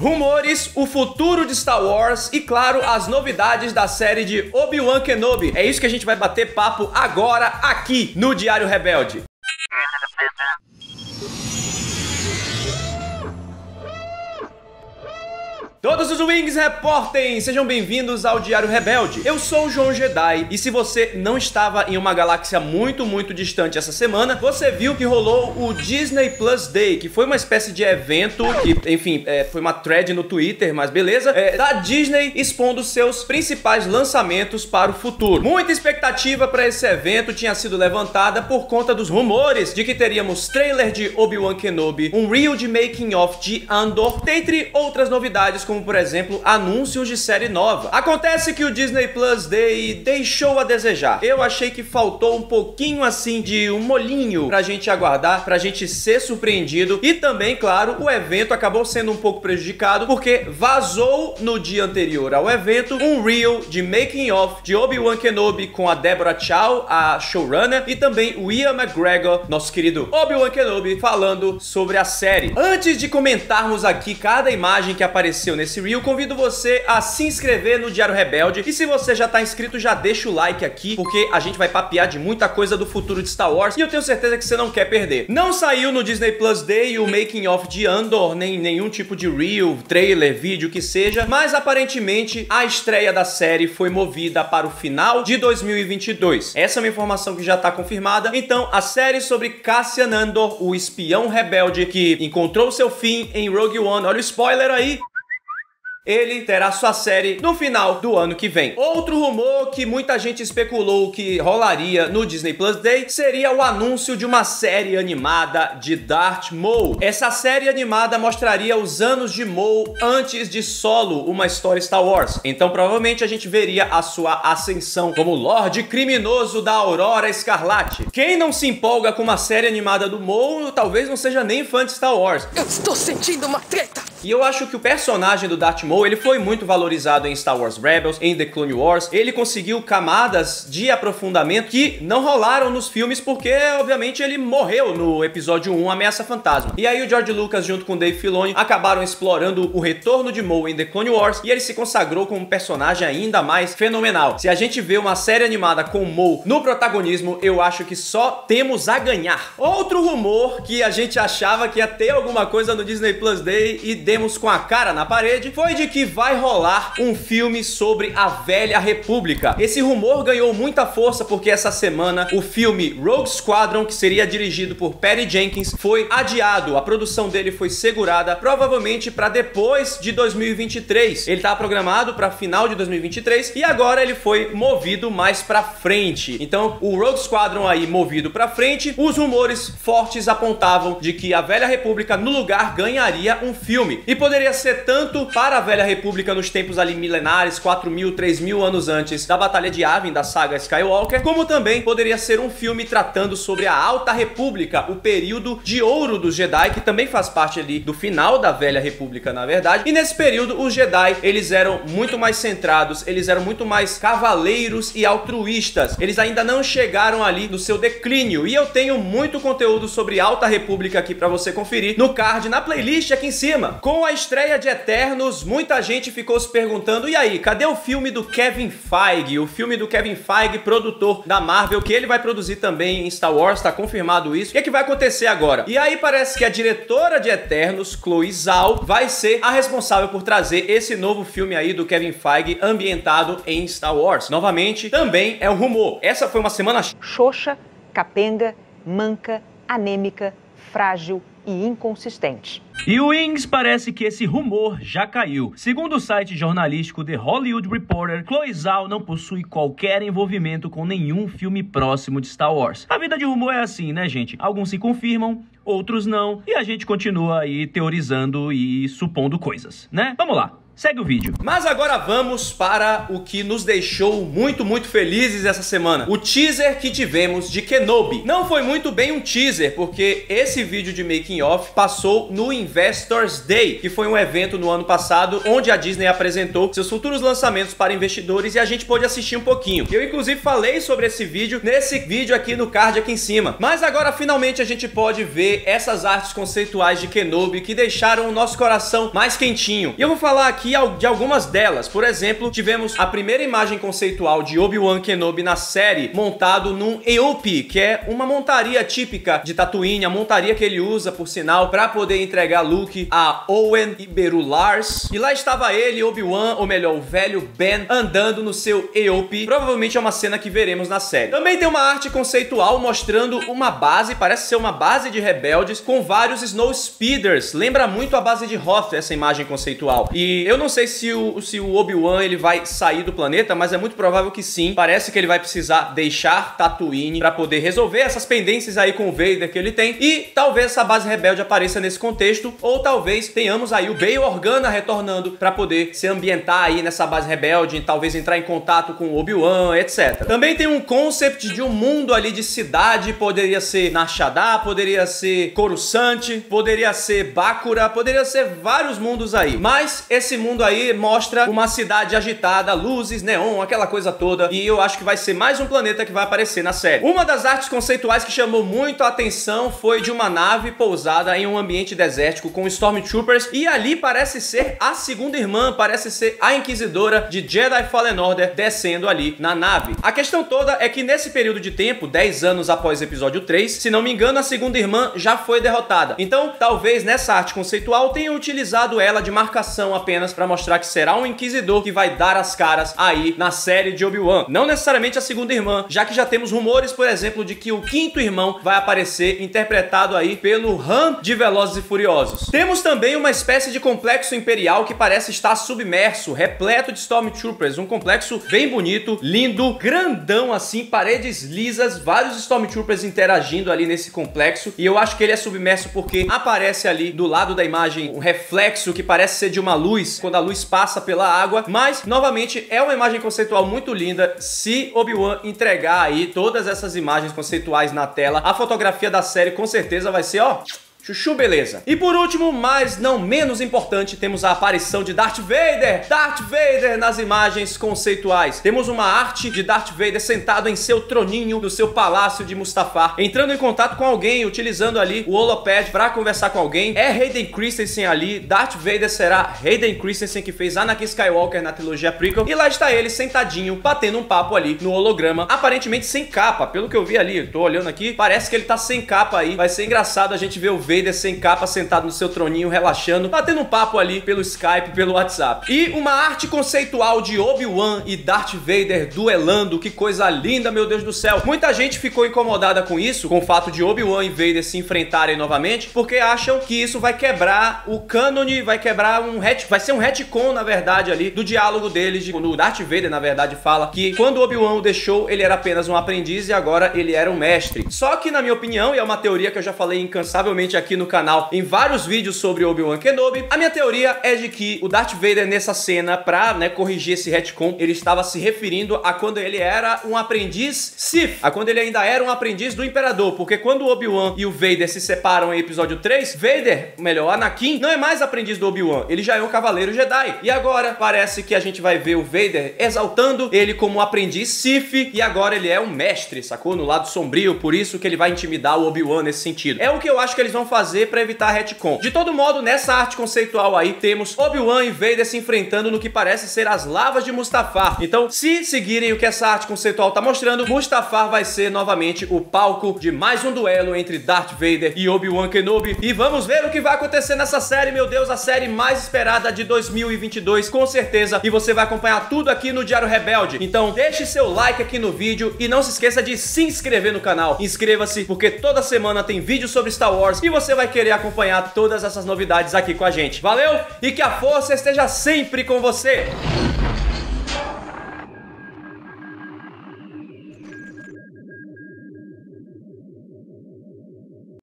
Rumores, o futuro de Star Wars e, claro, as novidades da série de Obi-Wan Kenobi. É isso que a gente vai bater papo agora aqui no Diário Rebelde. Todos os Wings Reportem, sejam bem-vindos ao Diário Rebelde. Eu sou o João Jedi e se você não estava em uma galáxia muito distante essa semana, você viu que rolou o Disney Plus Day, que foi uma espécie de evento que, enfim, foi uma thread no Twitter, mas beleza, da Disney expondo seus principais lançamentos para o futuro. Muita expectativa para esse evento tinha sido levantada por conta dos rumores de que teríamos trailer de Obi-Wan Kenobi, um reel de making of de Andor, dentre outras novidades, como, por exemplo, anúncios de série nova. Acontece que o Disney Plus Day deixou a desejar. Eu achei que faltou um pouquinho, assim, de um molhinho pra gente aguardar, pra gente ser surpreendido. E também, claro, o evento acabou sendo um pouco prejudicado, porque vazou no dia anterior ao evento um reel de making of de Obi-Wan Kenobi com a Deborah Chow, a showrunner, e também o Ewan McGregor, nosso querido Obi-Wan Kenobi, falando sobre a série. Antes de comentarmos aqui cada imagem que apareceu nesse reel, convido você a se inscrever no Diário Rebelde, e se você já tá inscrito, já deixa o like aqui, porque a gente vai papear de muita coisa do futuro de Star Wars, e eu tenho certeza que você não quer perder. Não saiu no Disney Plus Day o making of de Andor, nem nenhum tipo de reel, trailer, vídeo, que seja, mas aparentemente a estreia da série foi movida para o final de 2022. Essa é uma informação que já tá confirmada. Então, a série sobre Cassian Andor, o espião rebelde que encontrou seu fim em Rogue One, olha o spoiler aí, ele terá sua série no final do ano que vem. Outro rumor que muita gente especulou que rolaria no Disney Plus Day seria o anúncio de uma série animada de Darth Maul. Essa série animada mostraria os anos de Maul antes de Solo, uma história Star Wars. Então provavelmente a gente veria a sua ascensão como Lorde Criminoso da Aurora Escarlate. Quem não se empolga com uma série animada do Maul, talvez não seja nem fã de Star Wars. Eu estou sentindo uma treta! E eu acho que o personagem do Darth Maul, ele foi muito valorizado em Star Wars Rebels, em The Clone Wars. Ele conseguiu camadas de aprofundamento que não rolaram nos filmes porque, obviamente, ele morreu no episódio 1, Ameaça Fantasma. E aí o George Lucas, junto com Dave Filoni, acabaram explorando o retorno de Maul em The Clone Wars, e ele se consagrou como um personagem ainda mais fenomenal. Se a gente vê uma série animada com Maul no protagonismo, eu acho que só temos a ganhar. Outro rumor que a gente achava que ia ter alguma coisa no Disney Plus Day e demos com a cara na parede foi de que vai rolar um filme sobre a Velha República. Esse rumor ganhou muita força porque essa semana o filme Rogue Squadron, que seria dirigido por Patty Jenkins, foi adiado. A produção dele foi segurada, provavelmente para depois de 2023. Ele estava programado para final de 2023 e agora ele foi movido mais para frente. Então, o Rogue Squadron aí movido para frente, os rumores fortes apontavam de que a Velha República no lugar ganharia um filme. E poderia ser tanto para a Velha República nos tempos ali milenares, 4.000, 3.000 anos antes da Batalha de Yavin, da saga Skywalker, como também poderia ser um filme tratando sobre a Alta República, o período de ouro dos Jedi, que também faz parte ali do final da Velha República, na verdade. E nesse período, os Jedi, eles eram muito mais centrados, eles eram muito mais cavaleiros e altruístas. Eles ainda não chegaram ali no seu declínio. E eu tenho muito conteúdo sobre Alta República aqui pra você conferir no card, na playlist aqui em cima. Com a estreia de Eternos, muita gente ficou se perguntando, e aí, cadê o filme do Kevin Feige? O filme do Kevin Feige, produtor da Marvel, que ele vai produzir também em Star Wars, tá confirmado isso. O que é que vai acontecer agora? E aí parece que a diretora de Eternos, Chloe Zhao, vai ser a responsável por trazer esse novo filme aí do Kevin Feige, ambientado em Star Wars. Novamente, também é um rumor. Essa foi uma semana xoxa, capenga, manca, anêmica, frágil e inconsistente. E o Wings parece que esse rumor já caiu. Segundo o site jornalístico The Hollywood Reporter, Chloe Zhao não possui qualquer envolvimento com nenhum filme próximo de Star Wars. A vida de rumor é assim, né, gente? Alguns se confirmam, outros não, e a gente continua aí teorizando e supondo coisas, né? Vamos lá. Segue o vídeo. Mas agora vamos para o que nos deixou muito felizes essa semana. O teaser que tivemos de Kenobi. Não foi muito bem um teaser, porque esse vídeo de making of passou no Investors Day, que foi um evento no ano passado, onde a Disney apresentou seus futuros lançamentos para investidores e a gente pôde assistir um pouquinho. Eu inclusive falei sobre esse vídeo nesse vídeo aqui no card aqui em cima. Mas agora finalmente a gente pode ver essas artes conceituais de Kenobi que deixaram o nosso coração mais quentinho. E eu vou falar aqui de algumas delas. Por exemplo, tivemos a primeira imagem conceitual de Obi-Wan Kenobi na série, montado num Eopi, que é uma montaria típica de Tatooine, a montaria que ele usa, por sinal, para poder entregar Luke a Owen e Beru Lars. E lá estava ele, Obi-Wan, ou melhor, o velho Ben, andando no seu Eopi. Provavelmente é uma cena que veremos na série. Também tem uma arte conceitual mostrando uma base, parece ser uma base de rebeldes, com vários Snow Speeders. Lembra muito a base de Hoth, essa imagem conceitual. E eu não sei se o Obi-Wan ele vai sair do planeta, mas é muito provável que sim. Parece que ele vai precisar deixar Tatooine para poder resolver essas pendências aí com o Vader que ele tem. E talvez essa base rebelde apareça nesse contexto, ou talvez tenhamos aí o Bail Organa retornando para poder se ambientar aí nessa base rebelde e talvez entrar em contato com o Obi-Wan, etc. Também tem um concept de um mundo ali de cidade, poderia ser Nar Shaddaa, poderia ser Coruscant, poderia ser Bakura, poderia ser vários mundos aí. Mas esse mundo aí mostra uma cidade agitada, luzes, neon, aquela coisa toda, e eu acho que vai ser mais um planeta que vai aparecer na série. Uma das artes conceituais que chamou muito a atenção foi de uma nave pousada em um ambiente desértico com Stormtroopers, e ali parece ser a Segunda Irmã, parece ser a Inquisidora de Jedi Fallen Order descendo ali na nave. A questão toda é que nesse período de tempo, 10 anos após o episódio 3, se não me engano, a Segunda Irmã já foi derrotada. Então, talvez nessa arte conceitual tenham utilizado ela de marcação apenas pra mostrar que será um inquisidor que vai dar as caras aí na série de Obi-Wan. Não necessariamente a Segunda Irmã, já que já temos rumores, por exemplo, de que o quinto irmão vai aparecer, interpretado aí pelo Han de Velozes e Furiosos. Temos também uma espécie de complexo imperial que parece estar submerso, repleto de Stormtroopers, um complexo bem bonito, lindo, grandão assim, paredes lisas, vários Stormtroopers interagindo ali nesse complexo, e eu acho que ele é submerso porque aparece ali do lado da imagem um reflexo que parece ser de uma luz, quando a luz passa pela água, mas novamente é uma imagem conceitual muito linda. Se Obi-Wan entregar aí todas essas imagens conceituais na tela, a fotografia da série com certeza vai ser, ó, chuchu beleza. E por último, mas não menos importante, temos a aparição de Darth Vader. Darth Vader nas imagens conceituais. Temos uma arte de Darth Vader sentado em seu troninho no seu palácio de Mustafar, entrando em contato com alguém, utilizando ali o holopad para conversar com alguém. É Hayden Christensen ali. Darth Vader será Hayden Christensen, que fez Anakin Skywalker na trilogia prequel. E lá está ele sentadinho, batendo um papo ali no holograma, aparentemente sem capa. Pelo que eu vi ali, tô olhando aqui, parece que ele tá sem capa aí. Vai ser engraçado a gente ver o Vader sem capa, sentado no seu troninho, relaxando, batendo um papo ali pelo Skype, pelo WhatsApp. E uma arte conceitual de Obi-Wan e Darth Vader duelando. Que coisa linda, meu Deus do céu. Muita gente ficou incomodada com isso, com o fato de Obi-Wan e Vader se enfrentarem novamente, porque acham que isso vai quebrar o cânone, vai quebrar um retcon, vai ser um retcon, na verdade, ali, do diálogo deles, quando o Darth Vader, na verdade, fala que quando Obi-Wan o deixou, ele era apenas um aprendiz e agora ele era um mestre. Só que, na minha opinião, e é uma teoria que eu já falei incansavelmente aqui no canal, em vários vídeos sobre Obi-Wan Kenobi, a minha teoria é de que o Darth Vader nessa cena, pra, né, corrigir esse retcon, ele estava se referindo a quando ele era um aprendiz Sith, a quando ele ainda era um aprendiz do Imperador, porque quando o Obi-Wan e o Vader se separam em episódio 3, Vader, melhor, Anakin, não é mais aprendiz do Obi-Wan, ele já é um cavaleiro Jedi, e agora parece que a gente vai ver o Vader exaltando ele como aprendiz Sith, e agora ele é um mestre, sacou? No lado sombrio, por isso que ele vai intimidar o Obi-Wan nesse sentido. É o que eu acho que eles vão fazer para evitar retcon. De todo modo, nessa arte conceitual aí, temos Obi-Wan e Vader se enfrentando no que parece ser as lavas de Mustafar. Então, se seguirem o que essa arte conceitual tá mostrando, Mustafar vai ser novamente o palco de mais um duelo entre Darth Vader e Obi-Wan Kenobi. E vamos ver o que vai acontecer nessa série, meu Deus, a série mais esperada de 2022, com certeza. E você vai acompanhar tudo aqui no Diário Rebelde. Então, deixe seu like aqui no vídeo e não se esqueça de se inscrever no canal. Inscreva-se, porque toda semana tem vídeo sobre Star Wars e você vai querer acompanhar todas essas novidades aqui com a gente. Valeu e que a força esteja sempre com você!